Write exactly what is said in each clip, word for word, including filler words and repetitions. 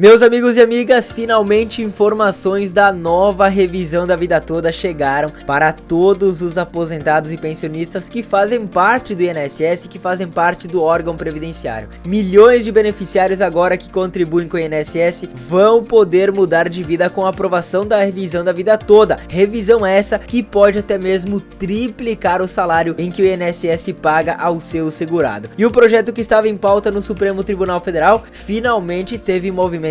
Meus amigos e amigas, finalmente informações da nova revisão da vida toda chegaram para todos os aposentados e pensionistas que fazem parte do I N S S, que fazem parte do órgão previdenciário. Milhões de beneficiários agora que contribuem com o I N S S vão poder mudar de vida com a aprovação da revisão da vida toda. Revisão essa que pode até mesmo triplicar o salário em que o I N S S paga ao seu segurado. E o projeto que estava em pauta no Supremo Tribunal Federal finalmente teve movimento.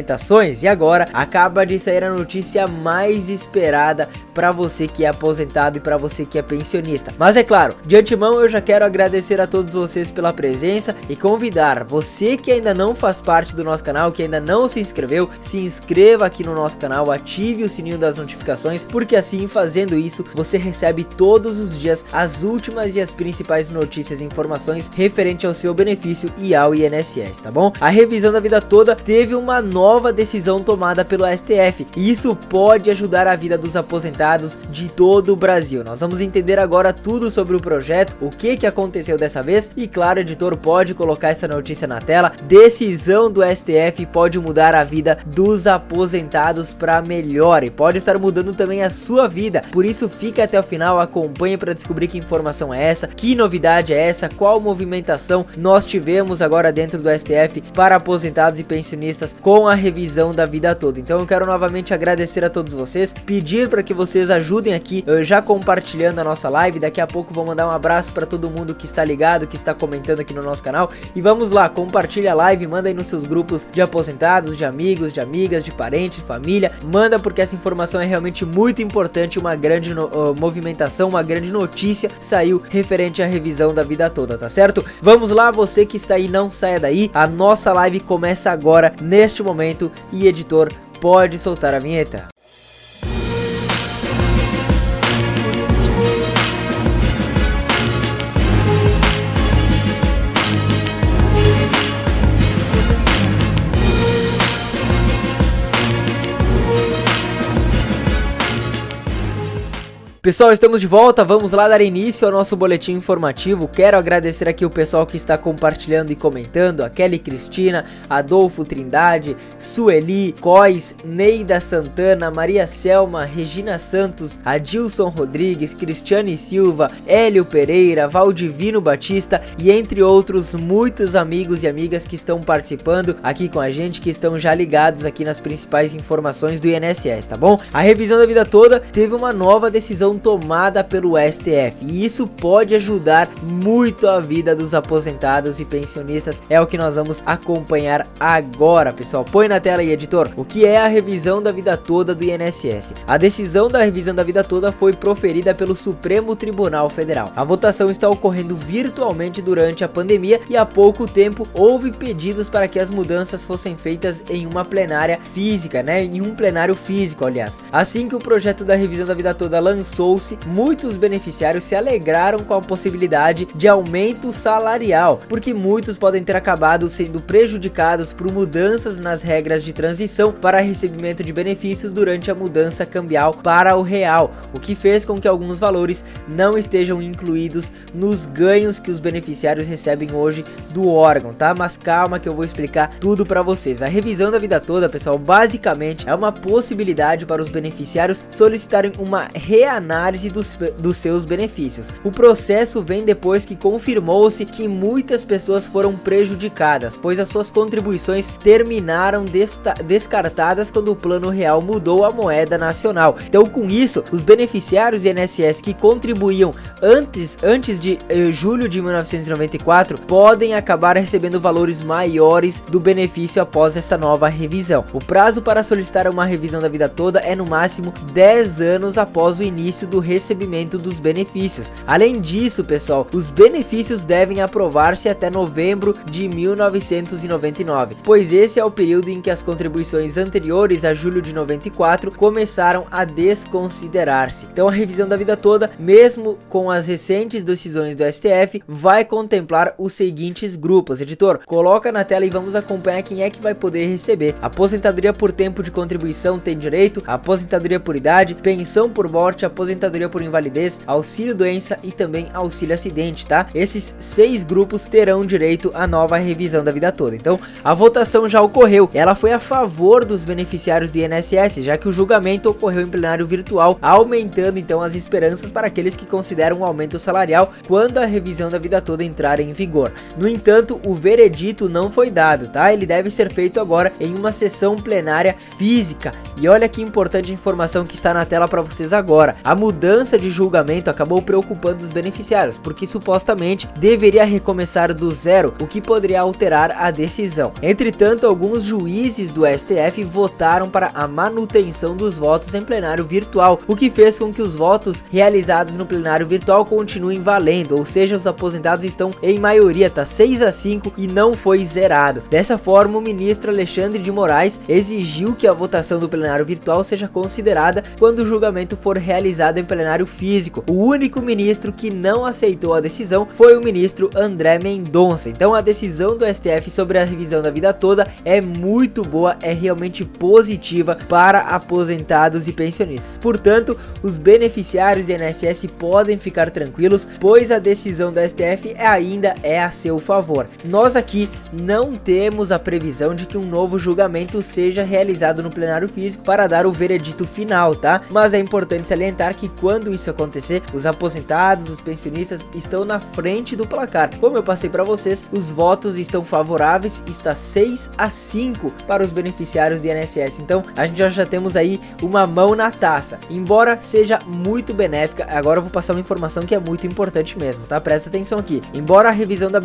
E agora acaba de sair a notícia mais esperada para você que é aposentado e para você que é pensionista. Mas é claro, de antemão eu já quero agradecer a todos vocês pela presença e convidar você que ainda não faz parte do nosso canal, que ainda não se inscreveu, se inscreva aqui no nosso canal, ative o sininho das notificações, porque assim, fazendo isso, você recebe todos os dias as últimas e as principais notícias e informações referente ao seu benefício e ao I N S S, tá bom? A revisão da vida toda teve uma nova Nova decisão tomada pelo S T F. E isso pode ajudar a vida dos aposentados de todo o Brasil. Nós vamos entender agora tudo sobre o projeto, o que que aconteceu dessa vez, e claro, o editor pode colocar essa notícia na tela. Decisão do S T F pode mudar a vida dos aposentados para melhor e pode estar mudando também a sua vida. Por isso, fica até o final, acompanhe para descobrir que informação é essa, que novidade é essa, qual movimentação nós tivemos agora dentro do S T F para aposentados e pensionistas com a revisão da vida toda. Então eu quero novamente agradecer a todos vocês, pedir para que vocês ajudem aqui, já compartilhando a nossa live. Daqui a pouco vou mandar um abraço para todo mundo que está ligado, que está comentando aqui no nosso canal, e vamos lá, compartilha a live, manda aí nos seus grupos de aposentados, de amigos, de amigas, de parentes, de família, manda, porque essa informação é realmente muito importante. Uma grande no, uh, movimentação, uma grande notícia saiu referente à revisão da vida toda, tá certo? Vamos lá, você que está aí, não saia daí, a nossa live começa agora, neste momento. E editor, pode soltar a vinheta. Pessoal, estamos de volta, vamos lá dar início ao nosso boletim informativo. Quero agradecer aqui o pessoal que está compartilhando e comentando, a Kelly Cristina, Adolfo Trindade, Sueli, Cois, Neida Santana, Maria Selma, Regina Santos, Adilson Rodrigues, Cristiane Silva, Hélio Pereira, Valdivino Batista e entre outros muitos amigos e amigas que estão participando aqui com a gente, que estão já ligados aqui nas principais informações do I N S S, tá bom? A revisão da vida toda teve uma nova decisão tomada pelo S T F, e isso pode ajudar muito a vida dos aposentados e pensionistas. É o que nós vamos acompanhar agora, pessoal. Põe na tela aí, editor, o que é a revisão da vida toda do I N S S. A decisão da revisão da vida toda foi proferida pelo Supremo Tribunal Federal. A votação está ocorrendo virtualmente durante a pandemia e há pouco tempo houve pedidos para que as mudanças fossem feitas em uma plenária física, né? Em um plenário físico, aliás. Assim que o projeto da revisão da vida toda lançou, muitos beneficiários se alegraram com a possibilidade de aumento salarial, porque muitos podem ter acabado sendo prejudicados por mudanças nas regras de transição para recebimento de benefícios durante a mudança cambial para o real, o que fez com que alguns valores não estejam incluídos nos ganhos que os beneficiários recebem hoje do órgão, tá? Mas calma que eu vou explicar tudo para vocês. A revisão da vida toda, pessoal, basicamente é uma possibilidade para os beneficiários solicitarem uma reanálise análise dos, dos seus benefícios. O processo vem depois que confirmou-se que muitas pessoas foram prejudicadas, pois as suas contribuições terminaram desta, descartadas quando o Plano Real mudou a moeda nacional. Então, com isso, os beneficiários do I N S S que contribuíam antes, antes de eh, julho de mil novecentos e noventa e quatro podem acabar recebendo valores maiores do benefício após essa nova revisão. O prazo para solicitar uma revisão da vida toda é no máximo dez anos após o início do recebimento dos benefícios. Além disso, pessoal, os benefícios devem aprovar-se até novembro de mil novecentos e noventa e nove, pois esse é o período em que as contribuições anteriores a julho de noventa e quatro começaram a desconsiderar-se. Então a revisão da vida toda, mesmo com as recentes decisões do S T F, vai contemplar os seguintes grupos. Editor, coloca na tela e vamos acompanhar quem é que vai poder receber. Aposentadoria por tempo de contribuição tem direito, aposentadoria por idade, pensão por morte, aposentadoria aposentadoria por invalidez, auxílio doença e também auxílio acidente, tá? Esses seis grupos terão direito à nova revisão da vida toda. Então, a votação já ocorreu. Ela foi a favor dos beneficiários do I N S S, já que o julgamento ocorreu em plenário virtual, aumentando então as esperanças para aqueles que consideram um aumento salarial quando a revisão da vida toda entrar em vigor. No entanto, o veredito não foi dado, tá? Ele deve ser feito agora em uma sessão plenária física. E olha que importante informação que está na tela para vocês agora. A mudança de julgamento acabou preocupando os beneficiários, porque supostamente deveria recomeçar do zero, o que poderia alterar a decisão. Entretanto, alguns juízes do S T F votaram para a manutenção dos votos em plenário virtual, o que fez com que os votos realizados no plenário virtual continuem valendo, ou seja, os aposentados estão em maioria, tá seis a cinco e não foi zerado. Dessa forma, o ministro Alexandre de Moraes exigiu que a votação do plenário virtual seja considerada quando o julgamento for realizado em plenário físico. O único ministro que não aceitou a decisão foi o ministro André Mendonça. Então a decisão do S T F sobre a revisão da vida toda é muito boa, é realmente positiva para aposentados e pensionistas. Portanto, os beneficiários do I N S S podem ficar tranquilos, pois a decisão do S T F ainda é a seu favor. Nós aqui não temos a previsão de que um novo julgamento seja realizado no plenário físico para dar o veredito final, tá? Mas é importante salientar que quando isso acontecer, os aposentados, os pensionistas estão na frente do placar. Como eu passei para vocês, os votos estão favoráveis, está seis a cinco para os beneficiários do I N S S. Então, a gente já, já temos aí uma mão na taça. Embora seja muito benéfica, agora eu vou passar uma informação que é muito importante mesmo, tá? Presta atenção aqui. Embora a revisão da,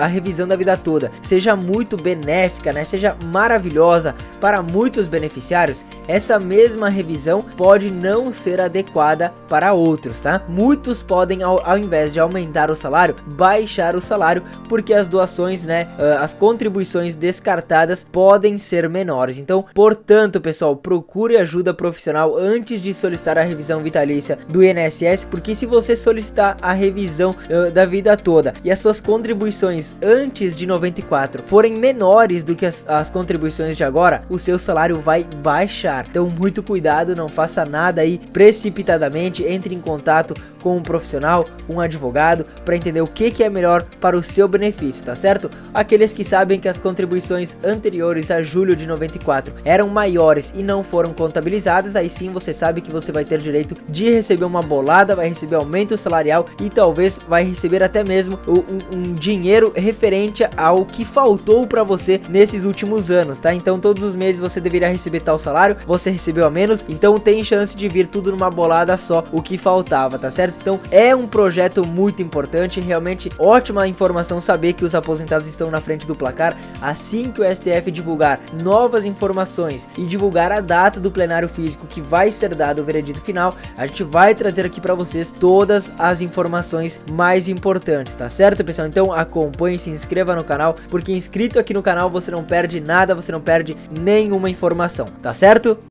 a revisão da vida toda seja muito benéfica, né? Seja maravilhosa para muitos beneficiários, essa mesma revisão pode não ser adequada para outros, tá? Muitos podem, ao, ao invés de aumentar o salário, baixar o salário, porque as doações, né, uh, as contribuições descartadas podem ser menores. Então, portanto, pessoal, procure ajuda profissional antes de solicitar a revisão vitalícia do I N S S, porque se você solicitar a revisão uh, da vida toda e as suas contribuições antes de noventa e quatro forem menores do que as, as contribuições de agora, o seu salário vai baixar. Então, muito cuidado, não faça nada aí precipitadamente, entre em contato com um profissional, um advogado, para entender o que, que é melhor para o seu benefício, tá certo? Aqueles que sabem que as contribuições anteriores a julho de noventa e quatro eram maiores e não foram contabilizadas, aí sim você sabe que você vai ter direito de receber uma bolada, vai receber aumento salarial e talvez vai receber até mesmo um, um dinheiro referente ao que faltou para você nesses últimos anos, tá? Então todos os meses você deveria receber tal salário, você recebeu a menos, então tem chance de vir tudo numa bolada só, o que faltava, tá certo? Então é um projeto muito importante, realmente ótima informação saber que os aposentados estão na frente do placar. Assim que o S T F divulgar novas informações e divulgar a data do plenário físico que vai ser dado o veredito final, a gente vai trazer aqui para vocês todas as informações mais importantes, tá certo, pessoal? Então acompanhe, se inscreva no canal, porque inscrito aqui no canal você não perde nada, você não perde nenhuma informação, tá certo?